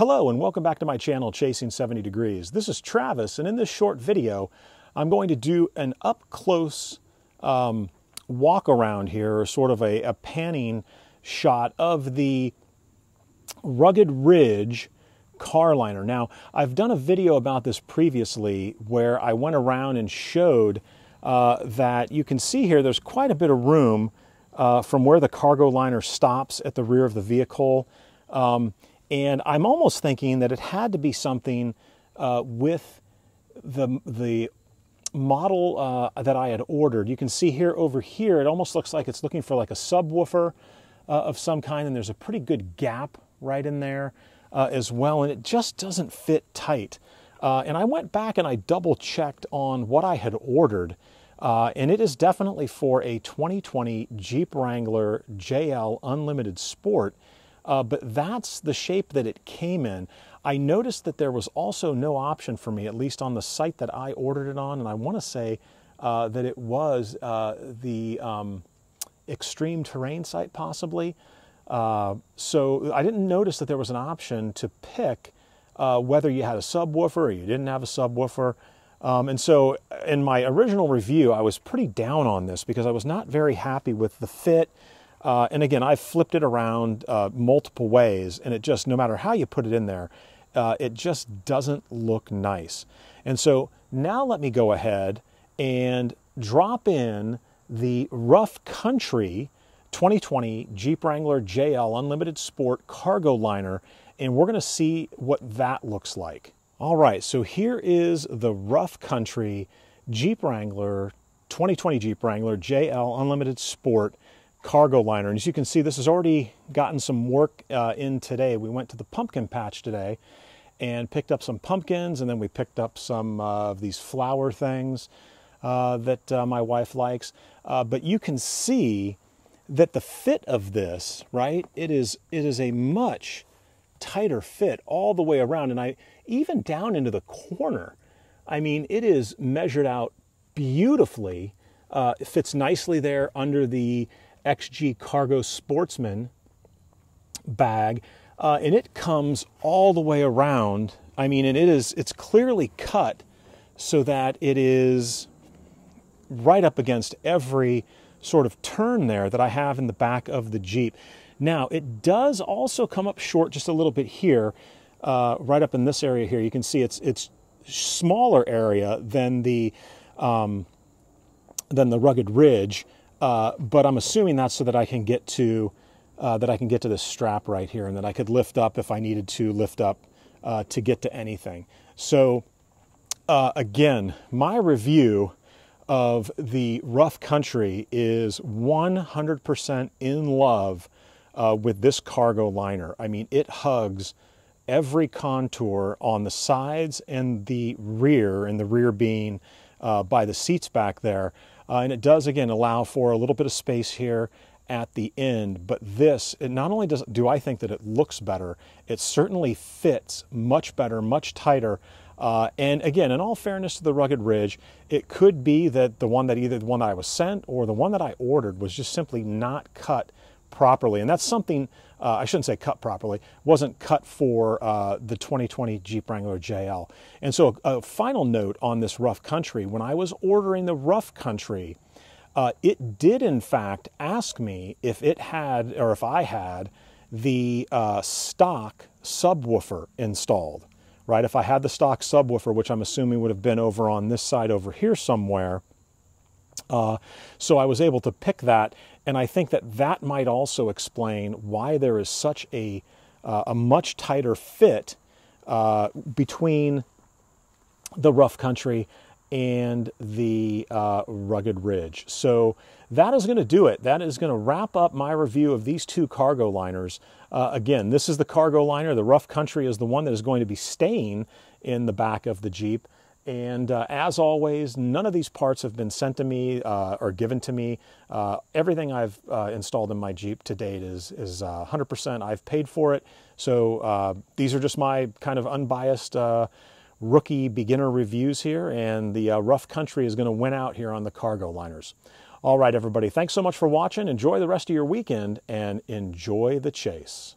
Hello and welcome back to my channel, Chasing 70 Degrees. This is Travis, and in this short video, I'm going to do an up-close walk around here, or sort of a panning shot of the Rugged Ridge car liner. Now, I've done a video about this previously where I went around and showed that you can see here there's quite a bit of room from where the cargo liner stops at the rear of the vehicle. And I'm almost thinking that it had to be something with the model that I had ordered. You can see here over here, it almost looks like it's looking for like a subwoofer of some kind, and there's a pretty good gap right in there as well, and it just doesn't fit tight. And I went back and I double checked on what I had ordered, and it is definitely for a 2020 Jeep Wrangler JL Unlimited Sport. But that's the shape that it came in. I noticed that there was also no option for me, at least on the site that I ordered it on, and I want to say that it was the Extreme Terrain site possibly. So I didn't notice that there was an option to pick whether you had a subwoofer or you didn't have a subwoofer. And so in my original review, I was pretty down on this because I was not very happy with the fit. And again, I've flipped it around multiple ways, and it just, no matter how you put it in there, it just doesn't look nice. And so now let me go ahead and drop in the Rough Country 2020 Jeep Wrangler JL Unlimited Sport cargo liner, and we're going to see what that looks like. All right, so here is the Rough Country Jeep Wrangler 2020 Jeep Wrangler JL Unlimited Sport cargo liner, and as you can see, this has already gotten some work in today. We went to the pumpkin patch today and picked up some pumpkins, and then we picked up some of these flower things that my wife likes. But you can see that the fit of this, right? It is a much tighter fit all the way around, and I even down into the corner. I mean, it is measured out beautifully. It fits nicely there under the XG Cargo Sportsman bag, and it comes all the way around. I mean, and it's clearly cut so that it is right up against every sort of turn there that I have in the back of the Jeep. Now, it does also come up short just a little bit here, right up in this area here. You can see it's smaller area than the Rugged Ridge. But I'm assuming that's so that I can get to this strap right here, and that I could lift up if I needed to lift up to get to anything. So again, my review of the Rough Country is 100% in love with this cargo liner. I mean, it hugs every contour on the sides and the rear being by the seats back there. And it does, again, allow for a little bit of space here at the end. But this, it not only do I think that it looks better, it certainly fits much better, much tighter. And again, in all fairness to the Rugged Ridge, it could be that either the one that I was sent or the one that I ordered was just simply not cut properly. And that's something, I shouldn't say cut properly, wasn't cut for the 2020 Jeep Wrangler JL. And so a final note on this Rough Country, when I was ordering the Rough Country, it did in fact ask me if it had, or if I had, the stock subwoofer installed, right? If I had the stock subwoofer, which I'm assuming would have been over on this side over here somewhere, so I was able to pick that, and I think that that might also explain why there is such a much tighter fit between the Rough Country and the Rugged Ridge. So that is going to do it. That is going to wrap up my review of these two cargo liners. Again, this is the cargo liner. The Rough Country is the one that is going to be staying in the back of the Jeep. And as always, none of these parts have been sent to me or given to me. Everything I've installed in my Jeep to date is 100%. I've paid for it. So these are just my kind of unbiased rookie beginner reviews here. And the Rough Country is going to win out here on the cargo liners. All right, everybody. Thanks so much for watching. Enjoy the rest of your weekend and enjoy the chase.